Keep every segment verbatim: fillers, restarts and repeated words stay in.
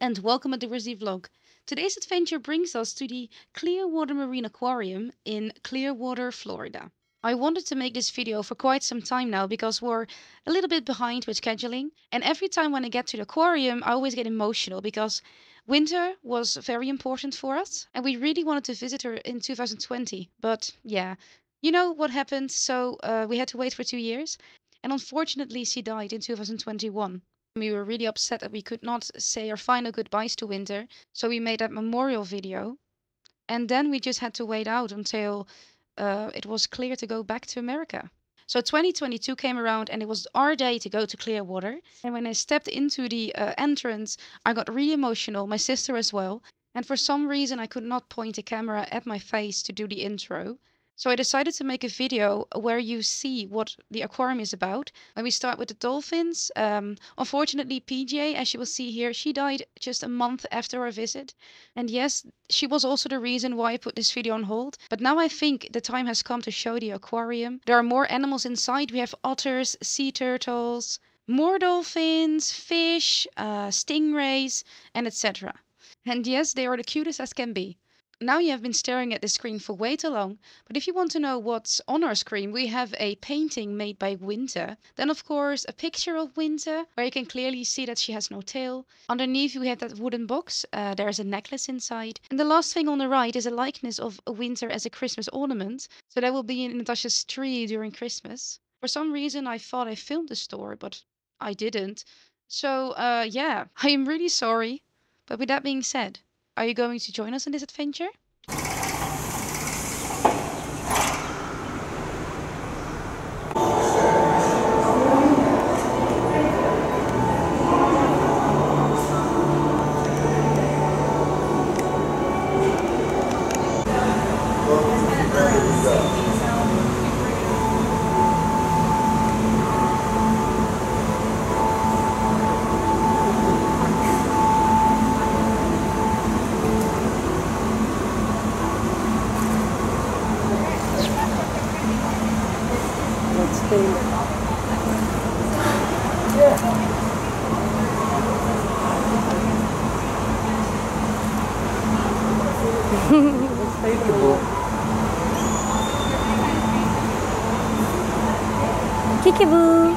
and welcome at the Wizardry Vlog. Today's adventure brings us to the Clearwater Marine Aquarium in Clearwater, Florida. I wanted to make this video for quite some time now because we're a little bit behind with scheduling, and every time when I get to the aquarium I always get emotional because Winter was very important for us and we really wanted to visit her in two thousand twenty, but yeah, you know what happened, so uh, we had to wait for two years and unfortunately she died in two thousand twenty-one. We were really upset that we could not say our final goodbyes to Winter, so we made that memorial video. And then we just had to wait out until uh, it was clear to go back to America. So twenty twenty-two came around and it was our day to go to Clearwater. And when I stepped into the uh, entrance, I got really emotional, my sister as well. And for some reason I could not point a camera at my face to do the intro. So I decided to make a video where you see what the aquarium is about. And we start with the dolphins. Um, unfortunately, P J, as you will see here, she died just a month after our visit. And yes, she was also the reason why I put this video on hold. But now I think the time has come to show the aquarium. There are more animals inside. We have otters, sea turtles, more dolphins, fish, uh, stingrays, and et cetera. And yes, they are the cutest as can be. Now you have been staring at the screen for way too long, but if you want to know what's on our screen, we have a painting made by Winter. Then of course a picture of Winter, where you can clearly see that she has no tail. Underneath we have that wooden box, uh, there is a necklace inside. And the last thing on the right is a likeness of Winter as a Christmas ornament, so that will be in Natasha's tree during Christmas. For some reason I thought I filmed the store, but I didn't. So uh, yeah, I am really sorry, but with that being said, are you going to join us in this adventure? Kikiboo! Jag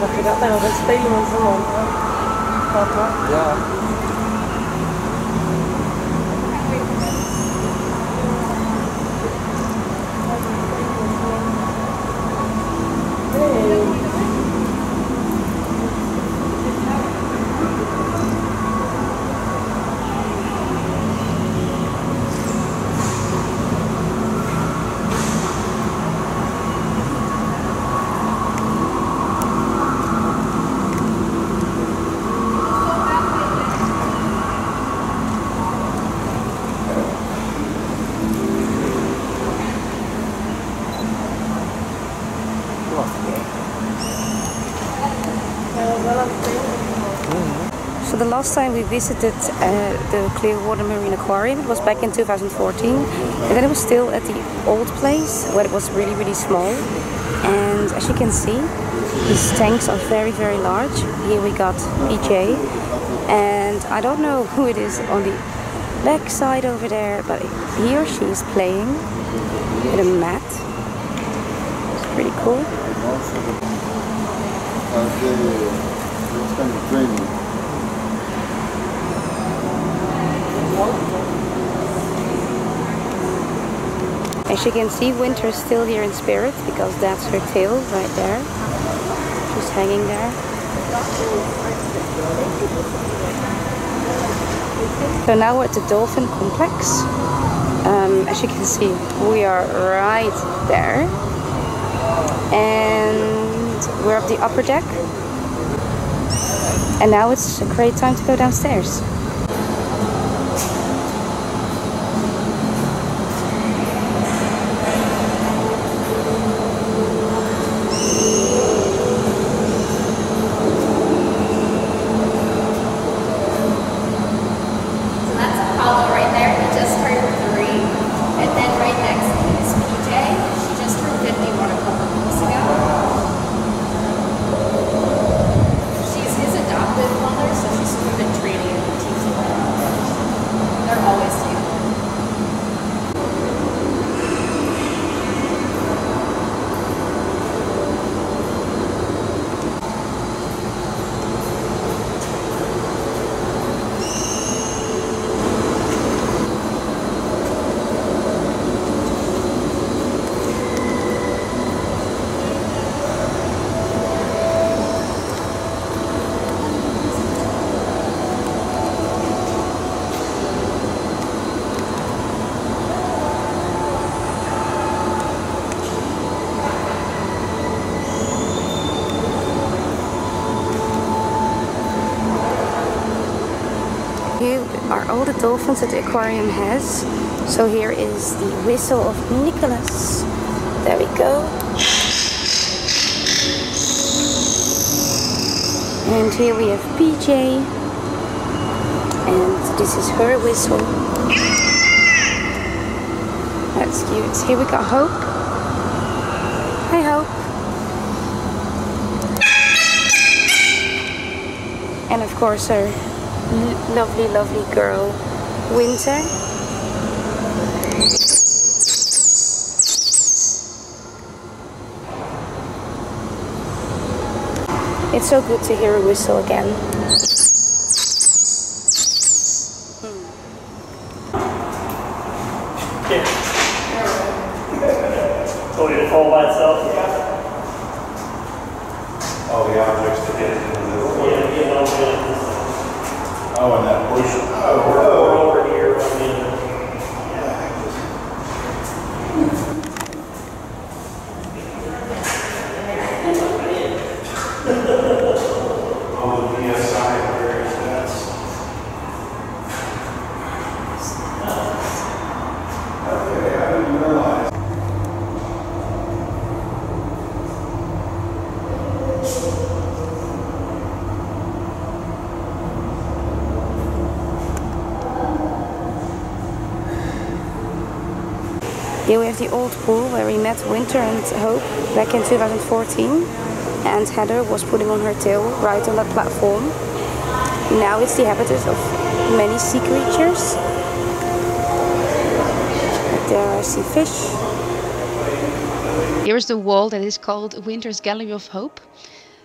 tycker att det här är spelen som någon pratar. Ja. So the last time we visited uh, the Clearwater Marine Aquarium, it was back in two thousand fourteen, and then it was still at the old place where it was really really small. And as you can see, these tanks are very very large. Here we got P J, and I don't know who it is on the back side over there, but he or she is playing with a mat. It's pretty cool. Okay. As you can see, Winter is still here in spirit because that's her tail right there. She's hanging there. So now we're at the dolphin complex. Um, as you can see, we are right there. And we're up the upper deck. And now it's a great time to go downstairs. She just turned fifty-one. are all the dolphins that the aquarium has. So here is the whistle of Nicholas. There we go. And here we have P J. And this is her whistle. That's cute. Here we got Hope. Hi Hope. And of course our lovely, lovely girl, Winter. It's so good to hear a whistle again. Hmm. Yeah. Oh, did it fall by itself? Yeah. Oh, the objects to get it in the middle. Yeah, you know, yeah. Oh, and that bush. Oh, we're oh. over here. I mean, here we have the old pool where we met Winter and Hope back in two thousand fourteen, and Heather was putting on her tail right on that platform. Now it's the habitat of many sea creatures. There I see fish. Here is the wall that is called Winter's Gallery of Hope.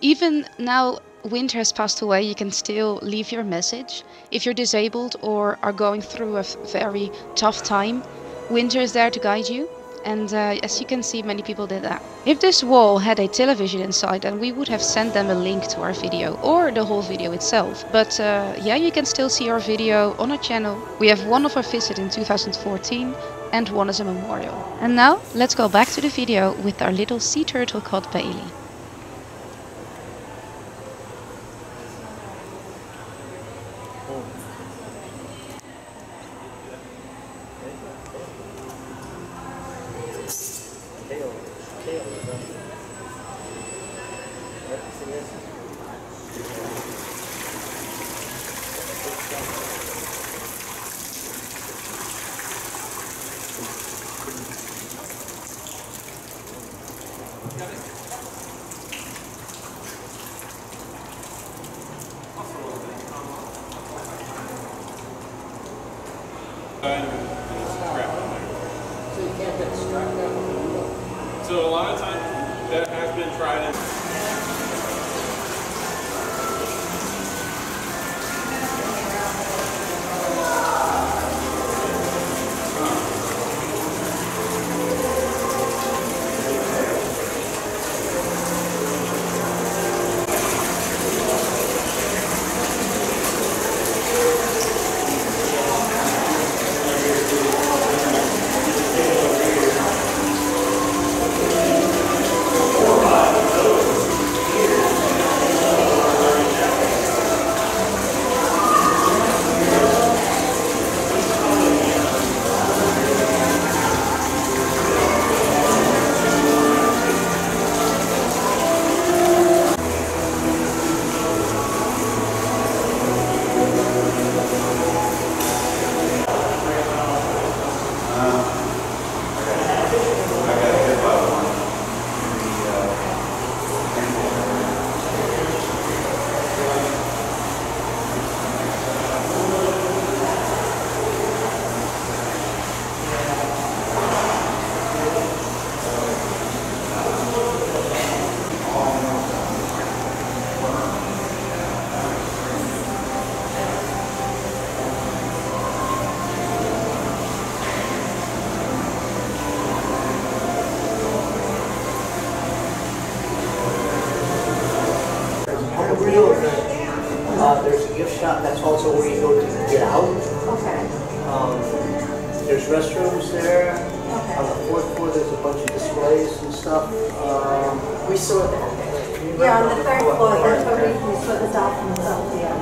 Even now Winter has passed away, you can still leave your message. If you're disabled or are going through a very tough time, Winter is there to guide you, and uh, as you can see, many people did that. If this wall had a television inside, then we would have sent them a link to our video, or the whole video itself. But uh, yeah, you can still see our video on our channel. We have one of our visits in two thousand fourteen, and one as a memorial. And now, let's go back to the video with our little sea turtle called Bailey. So a lot of times that has been tried in. Uh, there's a gift shop, that's also where you go to get out. Okay. Um, there's restrooms there. Okay. On the fourth floor there's a bunch of displays and stuff. Um, we saw that. Yeah, on the third floor, that's where we saw the dolphins out there.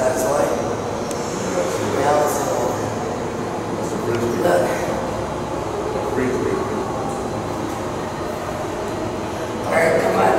that's like. Now it's look. Alright, come on.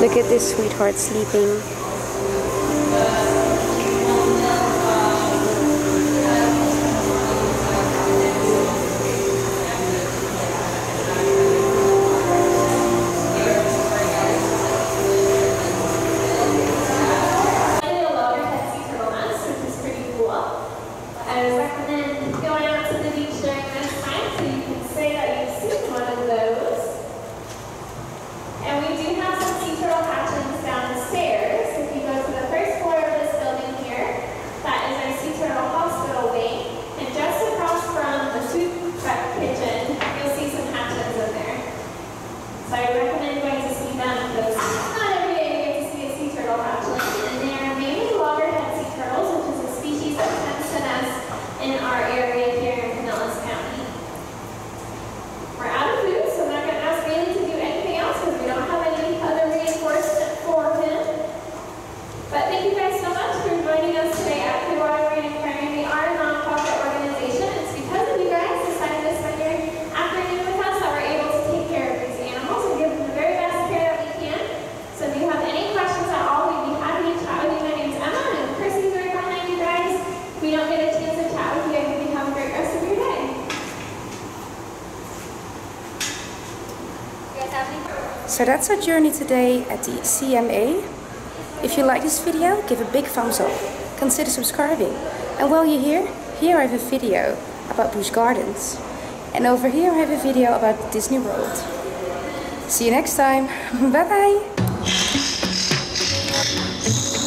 Look at this sweetheart sleeping. So that's our journey today at the C M A. If you like this video, give a big thumbs up. Consider subscribing. And while you're here, here I have a video about Busch Gardens. And over here I have a video about Disney World. See you next time. Bye bye.